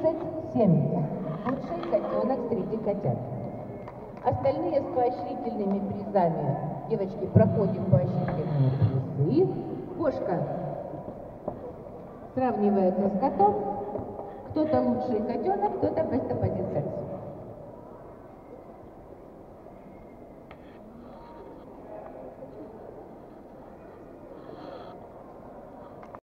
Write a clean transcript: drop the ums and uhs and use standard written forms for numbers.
37 «Лучший котенок среди котят». Остальные с поощрительными призами. Девочки, проходим поощрительные призы. Кошка сравнивается с котом. Кто-то лучший котенок, кто-то бест оппозиционер.